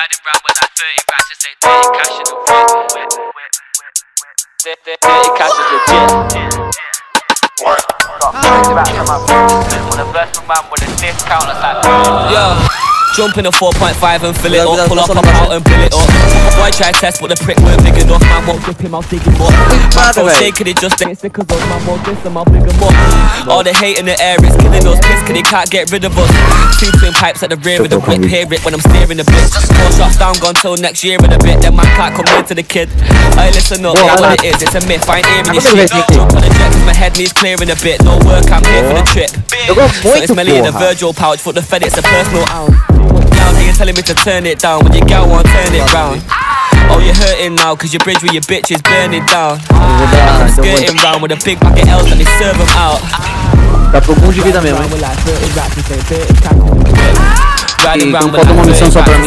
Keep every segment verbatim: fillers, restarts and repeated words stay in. riding round with like thirty racks, just say dirty cash is legit. Dirty cash is legit. Got thirty racks on my wrist. Wanna bless my man with a discount, that's like thirty. Yeah. Jump in a four point five and fill it up, pull up, pop out and bill it up. Boy try test, but the prick weren't big enough. Man won't grip him, I'll dig him up. Man don't say, could it just ain't sick of us. Man won't diss him, I'll big him up. All the hate in the air is killing us. Piss, cause they can't get rid of us. Two twin pipes at the rear of the whip, hear it when I'm steering a bit. Four shots down, gone till next year in a bit. Then man can't come near to the kid. Aye, listen up, that's what it is, it's a myth, I ain't hearing your shit. Jump on the jet, cause my head needs clearing a bit. No work, I'm here for the trip. So it's Melly in a Virgil pouch, but the Fed, it's a personal out. You're telling me to turn it down, when your gal won't turn it round. Oh, you're hurting now, cause your bridge with your bitch is burning down. I'm skirting round with a big bucket L's and they serve them out. Riding round with like thirty racks,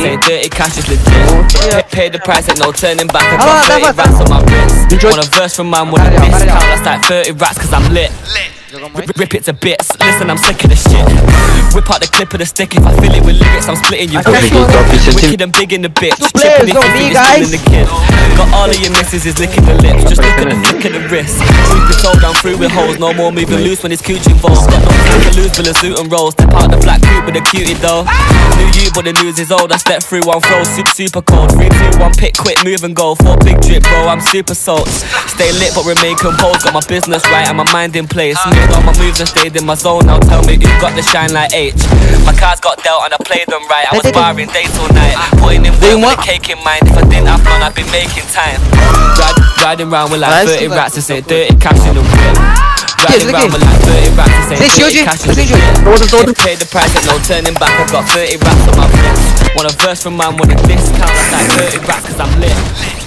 say dirty cash is legit. Pay the price and no turning back, I got thirty racks on my wrist. Want a verse from man with a discount, that's like thirty racks cause I'm lit. Rip, rip it to bits, listen I'm sick of this shit. Whip out the clip of the stick, if I fill it with lyrics I'm splitting you. Wicked and big in the bitch, tripping it, flipping it, the kid. Got all of your misses is licking the lips, just look at the flick of the wrist. Sweep your soul down through with holes, no more moving loose when it's cooch involved. Got no time to lose, but a suit and rolls. Step out the black coupe with a cutie though. New you, but the news is old, I step through one throw, super, super cold. Three, two, one, pick, quick, move and go. Four big drip bro, I'm super salt. Stay lit but remain composed, got my business right and my mind in place. All my moves and stayed in my zone. Now tell me who got the shine like Aitch. My cards got dealt and I played them right. I was barring day till night, putting in work with a cake in mind. If I didn't have fun, I'd be making time. Ride, riding round with like thirty racks to say dirty cash in the whip. Riding round with like thirty racks to say dirty cash in the whip. Pay the price and no turning back. I've got thirty racks on my wrist. Want a verse from man with a discount. That's like thirty racks cause I'm lit.